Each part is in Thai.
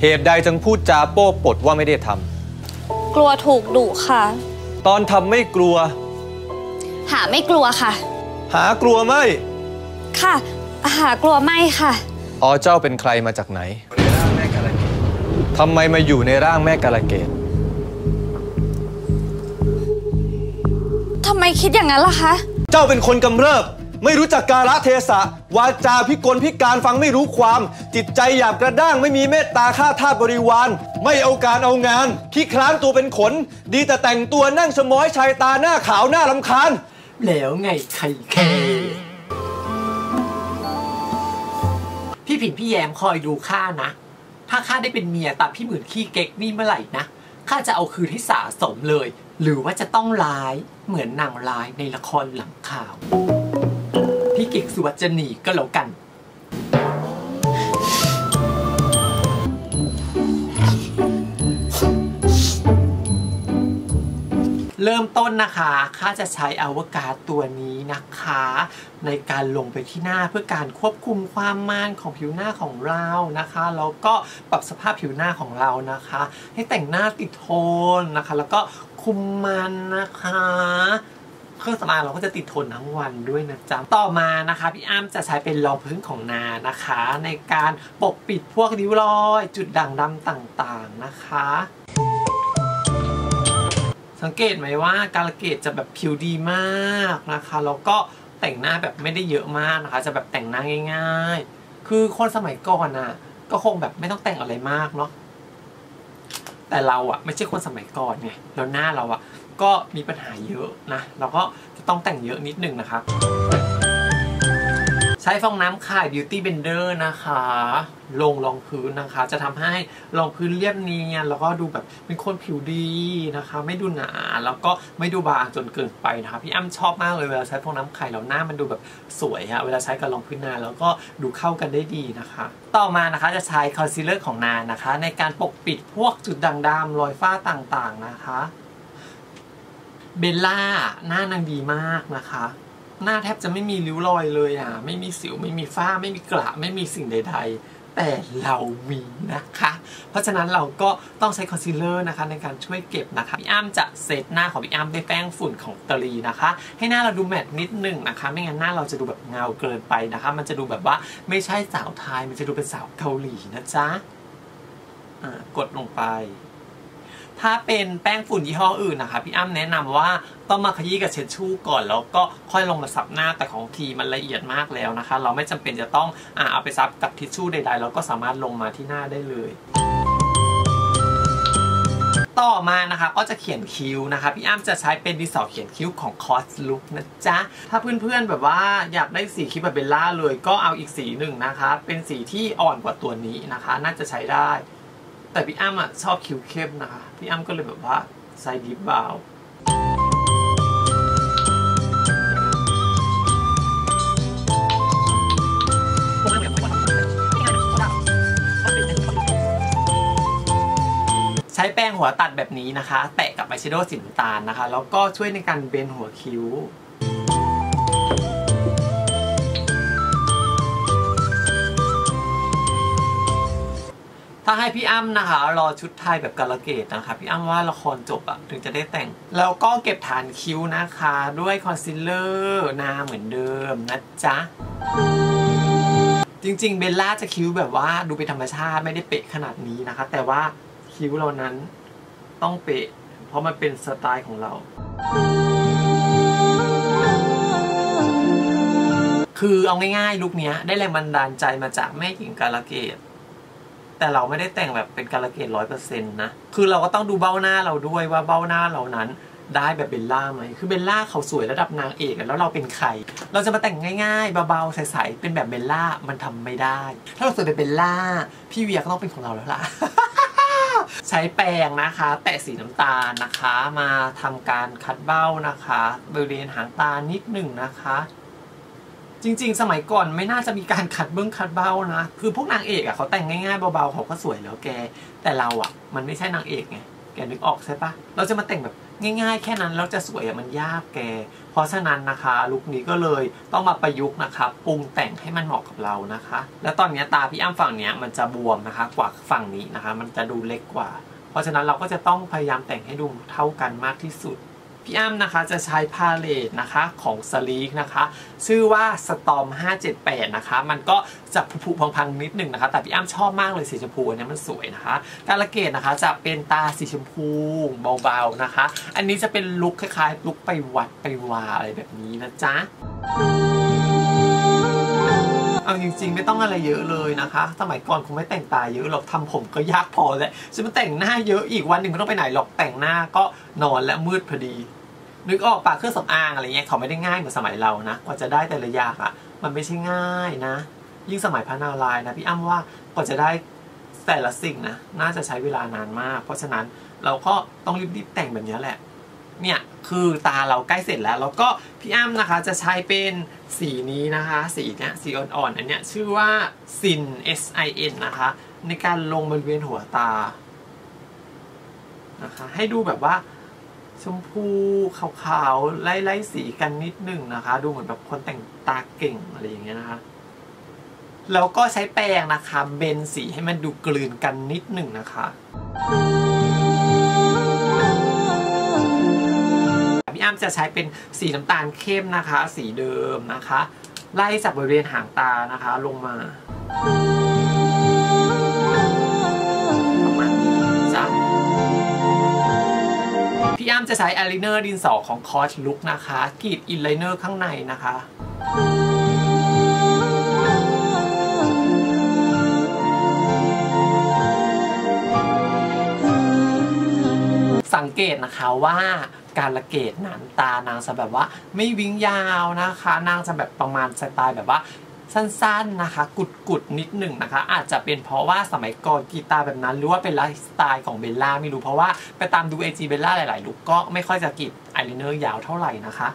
เหตุใดจึงพูดจาโป้ปดว่าไม่ได้ทำกลัวถูกดุค่ะตอนทำไม่กลัวหาไม่กลัวค่ะหากลัวไม่ค่ะหากลัวไม่ค่ะอ๋อเจ้าเป็นใครมาจากไหนทำไมมาอยู่ในร่างแม่กาลเกตทำไมคิดอย่างนั้นล่ะคะเจ้าเป็นคนกำเริบไม่รู้จักกาลเทศะวาจาพิกลพิการฟังไม่รู้ความจิตใจหยาบกระด้างไม่มีเมตตาฆ่าทาสบริวารไม่เอาการเอางานขี้คร้านตัวเป็นขนดีแต่แต่งตัวนั่งชะม้อยชายตาหน้าขาวหน้ารำคาญแล้วไงใครแค่พี่ผินพี่แยมคอยดูข้านะถ้าข้าได้เป็นเมียตามพี่หมื่นขี้เก๊กนี่เมื่อไหร่นะข้าจะเอาคืนให้สะสมเลยหรือว่าจะต้องร้ายเหมือนนางร้ายในละครหลังข่าวพี่กิกสุวัจนีก็แล้วกันเริ่มต้นนะคะข้าจะใช้อวกาศตัวนี้นะคะในการลงไปที่หน้าเพื่อการควบคุมความมันของผิวหน้าของเรานะคะแล้วก็ปรับสภาพผิวหน้าของเรานะคะให้แต่งหน้าติดโทนนะคะแล้วก็คุมมันนะคะเครื่องสำอางเราก็จะติดทนทั้งวันด้วยนะจ๊ะต่อมานะคะพี่อ้ำจะใช้เป็นรองพื้นของนานะคะในการปกปิดพวกริ้วรอยจุดด่างดำต่างๆนะคะสังเกตไหมว่ากาลเกตจะแบบผิวดีมากนะคะแล้วก็แต่งหน้าแบบไม่ได้เยอะมากนะคะจะแบบแต่งหน้าง่ายๆคือคนสมัยก่อนอ่ะก็คงแบบไม่ต้องแต่งอะไรมากเนาะแต่เราอ่ะไม่ใช่คนสมัยก่อนไงแล้วหน้าเราอ่ะก็มีปัญหาเยอะนะเราก็จะต้องแต่งเยอะนิดนึงนะคะใช้ฟองน้ำค่ะ Beauty Blender นะคะลงรองพื้นนะคะจะทำให้รองพื้นเรียบเนียนแล้วก็ดูแบบเป็นคนผิวดีนะคะไม่ดูหนาแล้วก็ไม่ดูบางจนเกินไปนะคะพี่อ้ำชอบมากเลยเวลาใช้ฟองน้ำไข่แล้วหน้ามันดูแบบสวยฮะเวลาใช้กับรองพื้นนาแล้วก็ดูเข้ากันได้ดีนะคะต่อมานะคะจะใช้คอนซีลเลอร์ของนานะคะในการปกปิดพวกจุดด่างดำรอยฝ้าต่างๆนะคะเบลล่าหน้านางดีมากนะคะหน้าแทบจะไม่มีริ้วรอยเลยอ่ะไม่มีสิวไม่มีฝ้าไม่มีกระไม่มีสิ่งใดๆแต่เรามีนะคะเพราะฉะนั้นเราก็ต้องใช้คอนซีลเลอร์นะคะในการช่วยเก็บนะคะพี่อ้ำจะเซตหน้าของพี่อ้ำด้วยแป้งฝุ่นของตรีนะคะให้หน้าเราดูแมตต์นิดนึงนะคะไม่งั้นหน้าเราจะดูแบบเงาเกินไปนะคะมันจะดูแบบว่าไม่ใช่สาวไทยมันจะดูเป็นสาวเกาหลีนะจ๊ะกดลงไปถ้าเป็นแป้งฝุ่นยี่ห้ออื่นนะคะพี่อ้ำแนะนำว่าต้องมาขยี้กับเช็ดชู่ก่อนแล้วก็ค่อยลงมาซับหน้าแต่ของทีมันละเอียดมากแล้วนะคะเราไม่จำเป็นจะต้องเอาไปซับกับทิชชู่ใดๆเราก็สามารถลงมาที่หน้าได้เลยต่อมานะคะก็จะเขียนคิ้วนะคะพี่อ้ำจะใช้เป็นดินสอเขียนคิ้วของ Cos Look นะจ๊ะถ้าเพื่อนๆแบบว่าอยากได้สีคิ้วแบบเบลล่าเลยก็เอาอีกสีหนึ่งนะคะเป็นสีที่อ่อนกว่าตัวนี้นะคะน่าจะใช้ได้แต่พี่อ้ำอ่ะชอบคิ้วเข้มนะคะพี่อ้ำก็เลยแบบว่าใส่ดิบบาวใช้แป้งหัวตัดแบบนี้นะคะแตะกับอายแชโดว์สีน้ำตาลนะคะแล้วก็ช่วยในการเบนหัวคิ้วถ้าให้พี่อ้ำนะคะรอชุดไทยแบบกาลเกตนะคะพี่อ้ำว่าละครจบอะถึงจะได้แต่งแล้วก็เก็บฐานคิ้วนะคะด้วยคอนซีลเลอร์หน้าเหมือนเดิมนะจ๊ะจริงๆเบลล่าจะคิ้วแบบว่าดูเป็นธรรมชาติไม่ได้เป๊ะขนาดนี้นะคะแต่ว่าคิ้วเรานั้นต้องเป๊ะเพราะมันเป็นสไตล์ของเราคือเอาง่ายๆลุคนี้ได้แรงบันดาลใจมาจากแม่หญิงกาลเกตแต่เราไม่ได้แต่งแบบเป็นกาลเกต 100% นะคือเราก็ต้องดูเบ้าหน้าเราด้วยว่าเบ้าหน้าเรานั้นได้แบบเบลล่าไหมคือเบลล่าเขาสวยระดับนางเอกแล้วเราเป็นใครเราจะมาแต่งง่ายๆเบาๆใสๆเป็นแบบเบลล่ามันทำไม่ได้ถ้าเราสวยแบบเบลล่าพี่เวียก็ต้องเป็นของเราแล้วล่ะ ใช้แป้งนะคะแตะสีน้ำตาลนะคะมาทำการคัดเบ้านะคะบริเวณหางตานิดหนึ่งนะคะจริงๆสมัยก่อนไม่น่าจะมีการขัดเบื้องขัดเบ้านะคือพวกนางเอกอ่ะเขาแต่งง่ายๆเบาๆเขาก็สวยแล้วแกแต่เราอ่ะมันไม่ใช่นางเอกไงแกนึกออกใช่ปะเราจะมาแต่งแบบ ง่ายๆแค่นั้นแล้วจะสวยมันยากแกเพราะฉะนั้นนะคะลุคนี้ก็เลยต้องมาประยุกต์นะคะปรุงแต่งให้มันเหมาะกับเรานะคะแล้วตอนนี้ตาพี่อ้ำฝั่งเนี้ยมันจะบวมนะคะกว่าฝั่งนี้นะคะมันจะดูเล็กกว่าเพราะฉะนั้นเราก็จะต้องพยายามแต่งให้ดูเท่ากันมากที่สุดพี่อ้ำนะคะจะใช้พาเลตนะคะของสลีกนะคะชื่อว่าสตอม578นะคะมันก็จะผุพังๆนิดหนึ่งนะคะแต่พี่อ้ำชอบมากเลยสีชมพูอันนี้มันสวยนะคะการละเกดนะคะจะเป็นตาสีชมพูเบาๆนะคะอันนี้จะเป็นลุคคล้ายๆลุคไปวัดไปวาอะไรแบบนี้นะจ๊ะเอาจริงๆไม่ต้องอะไรเยอะเลยนะคะสมัยก่อนคงไม่แต่งตาเยอะหรอกทำผมก็ยากพอแล้วฉันมาแต่งหน้าเยอะอีกวันหนึ่งไม่ต้องไปไหนหรอกแต่งหน้าก็นอนและมืดพอดีนึกออกปากเครื่องสำอางอะไรเงี้ยเขาไม่ได้ง่ายเหมือนสมัยเรานะกว่าจะได้แต่ละอย่างอ่ะมันไม่ใช่ง่ายนะยิ่งสมัยพระนารายณ์นะพี่อ้ำว่ากว่าจะได้แต่ละสิ่งนะน่าจะใช้เวลานานมากเพราะฉะนั้นเราก็ต้องรีบๆแต่งแบบนี้แหละเนี่ยคือตาเราใกล้เสร็จแล้วก็พี่อ้ำนะคะจะใช้เป็นสีนี้นะคะสีเนี้ยสีอ่อนๆอันเนี้ยชื่อว่าซิน SIN นะคะในการลงบริเวณหัวตานะคะให้ดูแบบว่าชมพูขาวๆไล่ๆสีกันนิดนึงนะคะดูเหมือนแบบคนแต่งตาเก่งอะไรอย่างเงี้ยนะคะแล้วก็ใช้แป้งนะคะเบนสีให้มันดูกลืนกันนิดนึงนะคะพี่อ้ำจะใช้เป็นสีน้ำตาลเข้มนะคะสีเดิมนะคะไล่จากบริเวณหางตานะคะลงมาประมาณนี้จ้ะพี่อ้ำจะใช้อายไลเนอร์ดินสอของคอสลุคนะคะกรีดอินไลเนอร์ข้างในนะคะสังเกตนะคะว่าการละเกดนั้นตานางจะแบบว่าไม่วิ้งยาวนะคะนางจะแบบประมาณสไตล์แบบว่าสั้นๆนะคะกุดนิดหนึ่งนะคะอาจจะเป็นเพราะว่าสมัยก่อนกีตาร์แบบนั้นหรือว่าเป็นไลฟ์สไตล์ของเบลล่าไม่รู้เพราะว่าไปตามดู IG เบลล่าหลายๆลุคก็ไม่ค่อยจะกรีดอายไลเนอร์ยาวเท่าไหร่นะคะ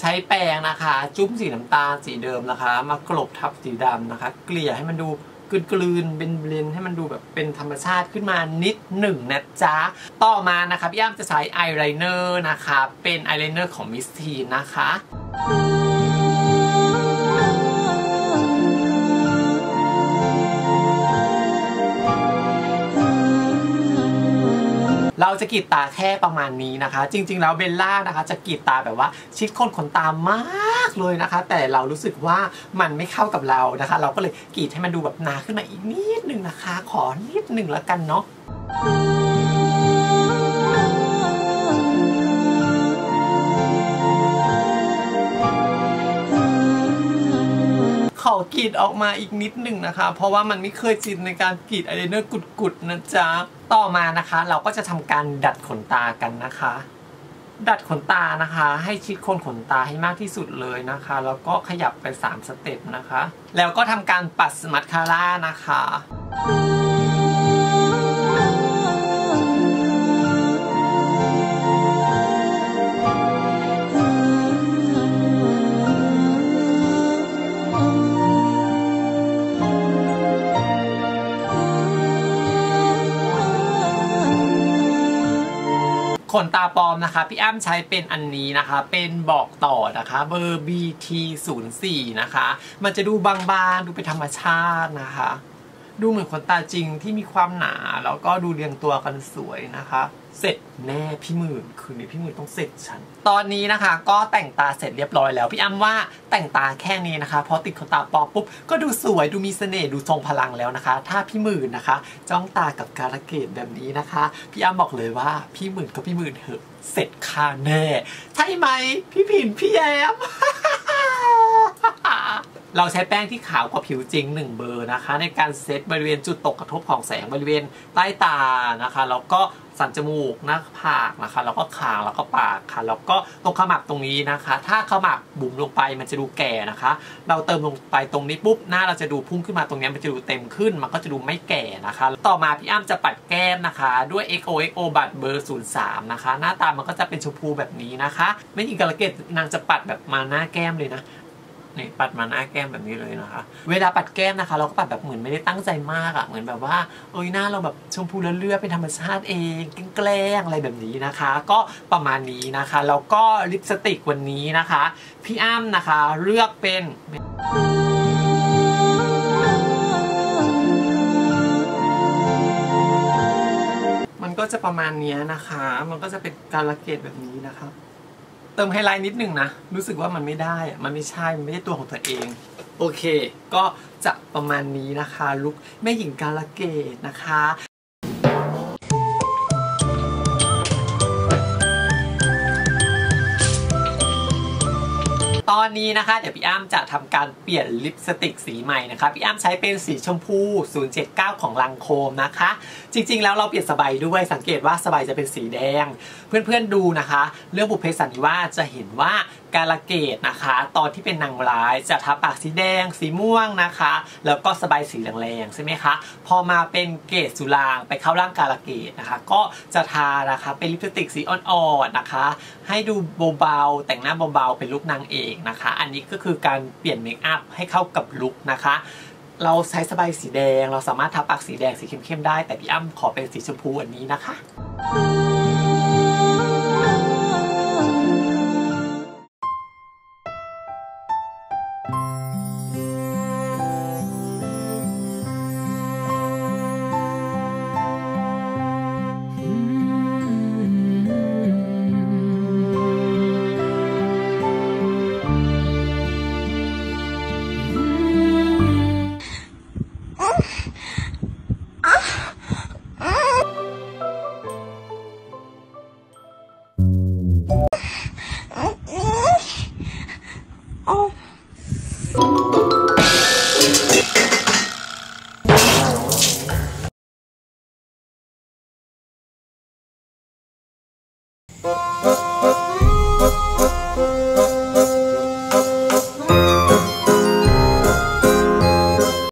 ใช้แปรงนะคะจุ้มสีน้ำตาลสีเดิมนะคะมากลบทับสีดำนะคะเกลี่ยให้มันดูกลืนเป็นเบลนให้มันดูแบบเป็นธรรมชาติขึ้นมานิดหนึ่งนะจ๊ะต่อมานะคะพี่อ้ำจะใช้อายไลเนอร์นะคะเป็นอายไลเนอร์ของมิสทีนนะคะเราจะกรีดตาแค่ประมาณนี้นะคะจริงๆแล้วเบลล่านะคะจะกรีดตาแบบว่าชิดขนตามากเลยนะคะแต่เรารู้สึกว่ามันไม่เข้ากับเรานะคะเราก็เลยกรีดให้มันดูแบบหนาขึ้นมาอีกนิดนึงนะคะขอนิดนึงแล้วกันเนาะขอกรีดออกมาอีกนิดหนึ่งนะคะเพราะว่ามันไม่เคยชินในการกรีดอายไลเนอร์กุดๆนะจ๊ะต่อมานะคะเราก็จะทำการดัดขนตากันนะคะดัดขนตานะคะให้ชิดโคนขนตาให้มากที่สุดเลยนะคะแล้วก็ขยับไป3สเต็ปนะคะแล้วก็ทำการปัดสมัสคาร่านะคะขนตาปลอมนะคะพี่อ้ำใช้เป็นอันนี้นะคะเป็นบอกต่อนะคะเบอร์ BT04 นะคะมันจะดูบางๆดูเป็นธรรมชาตินะคะดูเหมือนขนตาจริงที่มีความหนาแล้วก็ดูเรียงตัวกันสวยนะคะเสร็จแน่พี่หมื่นคืนนี้พี่หมื่นต้องเสร็จฉันตอนนี้นะคะก็แต่งตาเสร็จเรียบร้อยแล้วพี่อ้ำว่าแต่งตาแค่นี้นะคะพอติดขนตาปลอมปุ๊บก็ดูสวยดูมีเสน่ห์ดูทรงพลังแล้วนะคะถ้าพี่หมื่นนะคะจ้องตากับการละเกดแบบนี้นะคะพี่อ้ำบอกเลยว่าพี่หมื่นก็พี่หมื่นเถอะเสร็จค่ะแน่ใช่ไหมพี่ผินพี่แย้ม เราใช้แป้งที่ขาวกว่าผิวจริง1เบอร์นะคะในการเซตบริเวณจุดตกกระทบของแสงบริเวณใต้ตานะคะแล้วก็สันจมูกหน้าผากนะคะแล้วก็คางแล้วก็ปากค่ะแล้วก็ตรงขมับตรงนี้นะคะถ้าขมับบุ๋มลงไปมันจะดูแก่นะคะเราเติมลงไปตรงนี้ปุ๊บหน้าเราจะดูพุ่งขึ้นมาตรงนี้มันจะดูเต็มขึ้นมันก็จะดูไม่แก่นะคะต่อมาพี่อ้ำจะปัดแก้มนะคะด้วย XOXO บัตรเบอร์03นะคะหน้าตามันก็จะเป็นชมพูแบบนี้นะคะไม่อิงกระเกตนางจะปัดแบบมาหน้าแก้มเลยนะนี่ปัดมาหน้าแก้มแบบนี้เลยนะคะเวลาปัดแก้มนะคะเราก็ปัดแบบเหมือนไม่ได้ตั้งใจมากอะเหมือนแบบว่าหน้าเราแบบชมพูเรื่อยๆเป็นธรรมชาติเองแกล้งอะไรแบบนี้นะคะก็ประมาณนี้นะคะแล้วก็ลิปสติกวันนี้นะคะพี่อ้ำนะคะเลือกเป็นมันก็จะประมาณนี้นะคะมันก็จะเป็นการละเกตแบบนี้นะคะเติมไฮไลท์นิดนึงนะรู้สึกว่ามันไม่ได้มันไม่ใช่มันไม่ได้ตัวของตัวเองโอเคก็จะประมาณนี้นะคะลุคแม่หญิงกาลเกตนะคะตอนนี้นะคะเดี๋ยวพี่อ้ำจะทำการเปลี่ยนลิปสติกสีใหม่นะคะพี่อ้ำใช้เป็นสีชมพู079ของลังโคมนะคะจริงๆแล้วเราเปลี่ยนสบายด้วยสังเกตว่าสบายจะเป็นสีแดงเพื่อนๆดูนะคะเรื่องบุพเพสันนิวาสจะเห็นว่ากาลเกตนะคะตอนที่เป็นนางร้ายจะทาปากสีแดงสีม่วงนะคะแล้วก็สบายสีแรงๆใช่ไหมคะพอมาเป็นเกศสุรางไปเข้าร่างกาลเกตนะคะก็จะทานะคะเป็นลิปสติกสีอ่อนๆนะคะให้ดูเบาๆแต่งหน้าเบาๆเป็นลุคนางเอกนะคะอันนี้ก็คือการเปลี่ยนเมคอัพให้เข้ากับลุคนะคะเราใช้สบายสีแดงเราสามารถทาปากสีแดงสีเข้มๆได้แต่พี่อ้ำขอเป็นสีชมพูอันนี้นะคะ